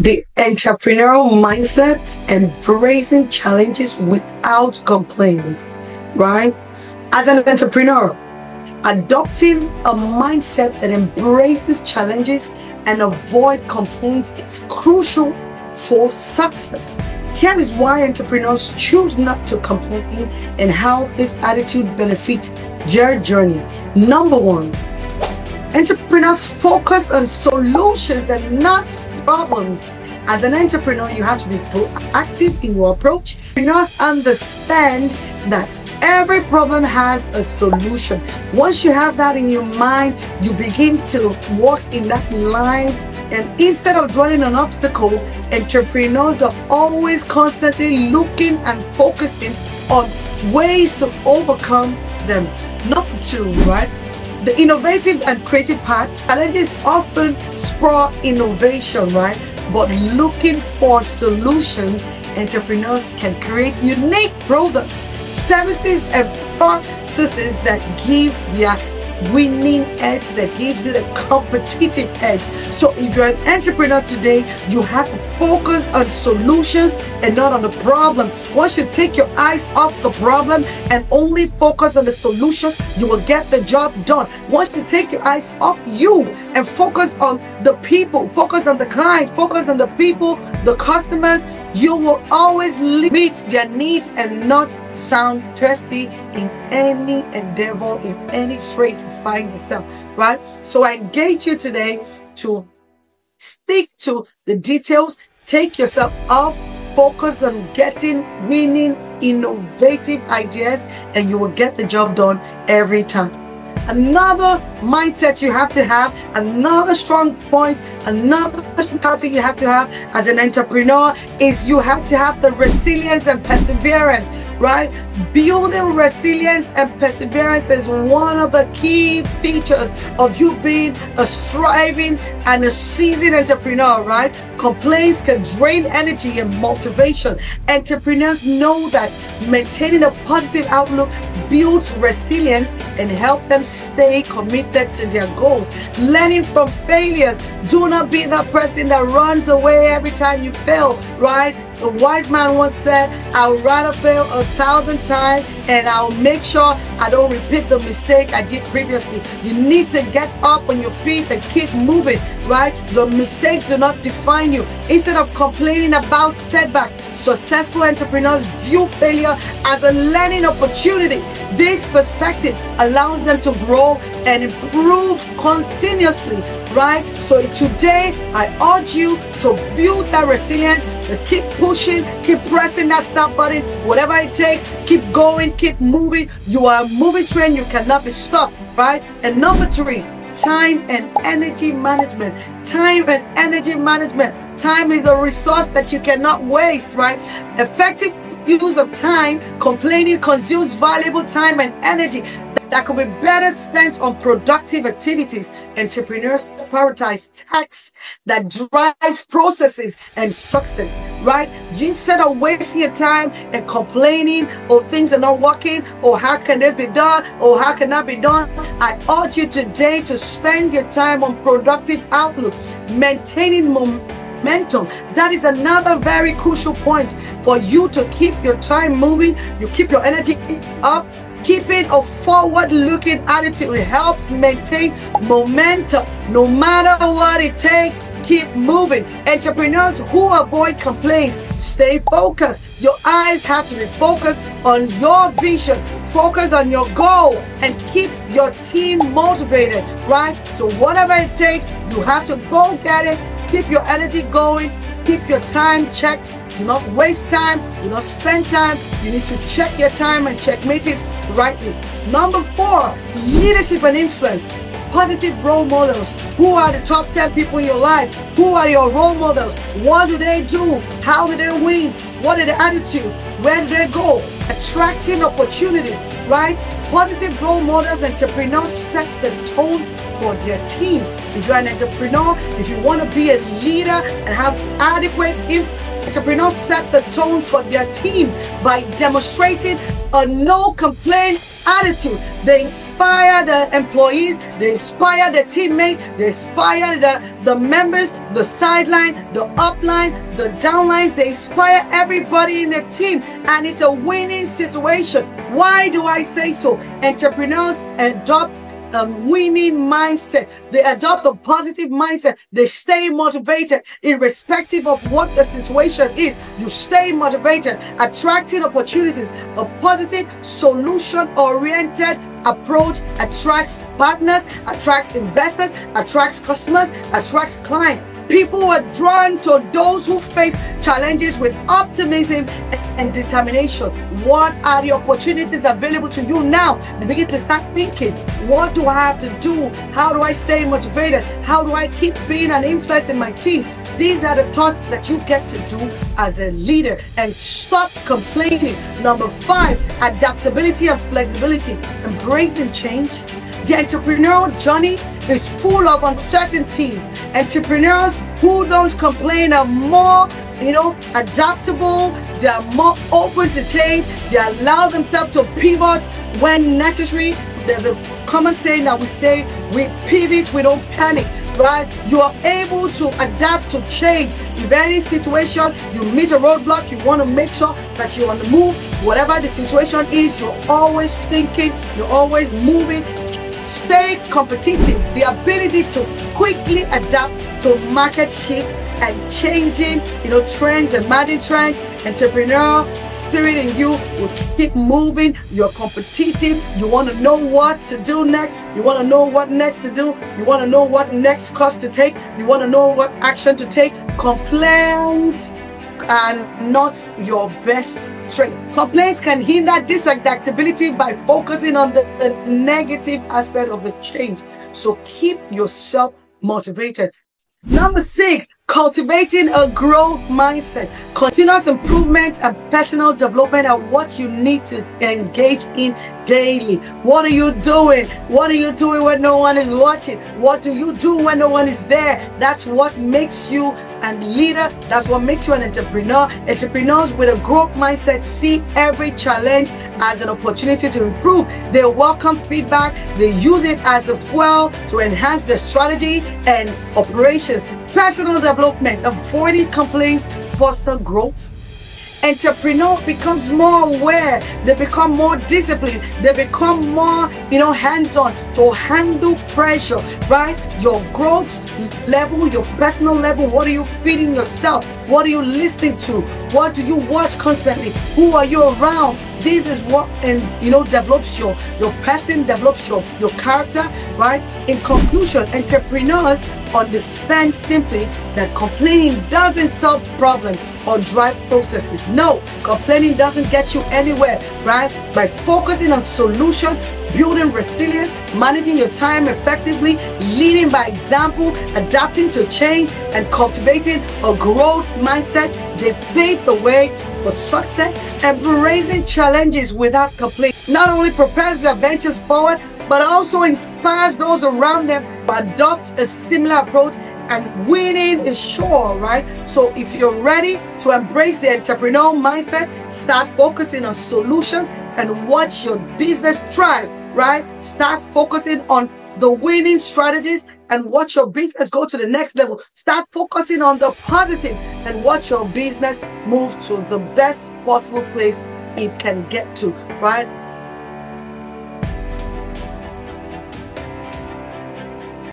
The entrepreneurial mindset, embracing challenges without complaints, right? As an entrepreneur, adopting a mindset that embraces challenges and avoid complaints is crucial for success. Here is why entrepreneurs choose not to complain and how this attitude benefits their journey. Number one, entrepreneurs focus on solutions and not problems. As an entrepreneur, you have to be proactive in your approach. Entrepreneurs understand that every problem has a solution. Once you have that in your mind, you begin to walk in that line. And instead of dwelling on obstacles, entrepreneurs are always constantly looking and focusing on ways to overcome them. Number two, right? The innovative and creative part, challenges often spark innovation, right? But looking for solutions, entrepreneurs can create unique products, services, and processes that give their winning edge, that gives you the competitive edge. So if you're an entrepreneur today, you have to focus on solutions and not on the problem. Once you take your eyes off the problem and only focus on the solutions, you will get the job done. Once you take your eyes off you and focus on the people, focus on the client, focus on the people, the customers, you will always meet their needs and not sound thirsty in any endeavor, in any trade you find yourself, right? So I engage you today to stick to the details, take yourself off, focus on getting, winning, innovative ideas, and you will get the job done every time. Another mindset you have to have, another strong point, another character you have to have as an entrepreneur is you have to have the resilience and perseverance, right? Building resilience and perseverance is one of the key features of you being a striving and a seasoned entrepreneur, right? Complaints can drain energy and motivation. Entrepreneurs know that maintaining a positive outlook builds resilience and helps them stay committed to their goals. Learning from failures. Do not be that person that runs away every time you fail, right? A wise man once said, I'll rather fail 1,000 times and I'll make sure I don't repeat the mistake I did previously. You need to get up on your feet and keep moving, right? The mistakes do not define you. Instead of complaining about setback, successful entrepreneurs view failure as a learning opportunity. This perspective allows them to grow and improve continuously, right? So today, I urge you to build that resilience, to keep pushing, keep pressing that stop button, whatever it takes, keep going, keep moving. You are a moving train, you cannot be stopped, right? And number three, time and energy management. Time and energy management. Time is a resource that you cannot waste, right? Effective use of time, complaining consumes valuable time and energy that could be better spent on productive activities. Entrepreneurs prioritize tasks that drives processes and success, right? Instead of wasting your time and complaining, or things are not working, or how can this be done, or how can that be done, I urge you today to spend your time on productive outlook, maintaining momentum. That is another very crucial point for you to keep your time moving, you keep your energy up. Keeping a forward-looking attitude helps maintain momentum. No matter what it takes, keep moving. Entrepreneurs who avoid complaints, stay focused. Your eyes have to be focused on your vision. Focus on your goal and keep your team motivated, right? So whatever it takes, you have to go get it. Keep your energy going. Keep your time checked. Do not waste time, do not spend time. You need to check your time and checkmate it rightly. Number four, leadership and influence. Positive role models. Who are the top 10 people in your life? Who are your role models? What do they do? How do they win? What is their attitude? Where do they go? Attracting opportunities, right? Positive role models, entrepreneurs set the tone for their team. If you're an entrepreneur, if you want to be a leader and have adequate influence, entrepreneurs set the tone for their team by demonstrating a no complaint attitude. They inspire the employees, they inspire the teammate, they inspire the members, the sideline, the upline, the downlines. They inspire everybody in the team, and it's a winning situation. Why do I say so? Entrepreneurs adopt a winning mindset. They adopt a positive mindset. They stay motivated irrespective of what the situation is. You stay motivated, attracting opportunities. A positive, solution-oriented approach attracts partners, attracts investors, attracts customers, attracts clients. People were drawn to those who face challenges with optimism and determination. What are the opportunities available to you now? You begin to start thinking, what do I have to do? How do I stay motivated? How do I keep being an influence in my team? These are the thoughts that you get to do as a leader, and stop complaining. Number 5, adaptability and flexibility, embracing change. The entrepreneurial journey is full of uncertainties. Entrepreneurs who don't complain are more, adaptable. They are more open to change. They allow themselves to pivot when necessary. There's a common saying that we say, we pivot, we don't panic, right? You are able to adapt to change. If any situation, you meet a roadblock, you want to make sure that you're on the move. Whatever the situation is, you're always thinking, you're always moving. Stay competitive. The ability to quickly adapt to market shifts and changing, trends and emerging trends. Entrepreneurial spirit in you will keep moving. You're competitive. You want to know what to do next. You want to know what next to do. You want to know what next course to take. You want to know what action to take. Compliance and not your best trait. Complaints can hinder disadaptability by focusing on the negative aspect of the change. So keep yourself motivated. Number 6, cultivating a growth mindset. Continuous improvement and personal development are what you need to engage in daily. What are you doing? What are you doing when no one is watching? What do you do when no one is there? That's what makes you a leader. That's what makes you an entrepreneur. Entrepreneurs with a growth mindset see every challenge as an opportunity to improve. They welcome feedback. They use it as a fuel to enhance their strategy and operations. Personal development, avoiding complaints, foster growth. Entrepreneur becomes more aware. They become more disciplined. They become more, hands-on to handle pressure, right? Your growth level, your personal level. What are you feeding yourself? What are you listening to? What do you watch constantly? Who are you around? This is what develops your person, develops your character, right? In conclusion, entrepreneurs understand simply that complaining doesn't solve problems or drive processes. No, complaining doesn't get you anywhere, right? By focusing on solution, building resilience, managing your time effectively, leading by example, adapting to change, and cultivating a growth mindset, they pave the way for success. Embracing challenges without complaint not only prepares their ventures forward, but also inspires those around them to adopt a similar approach, and winning is sure, right? So if you're ready to embrace the entrepreneurial mindset, start focusing on solutions and watch your business thrive, right? Start focusing on the winning strategies and watch your business go to the next level. Start focusing on the positive and watch your business move to the best possible place it can get to, right?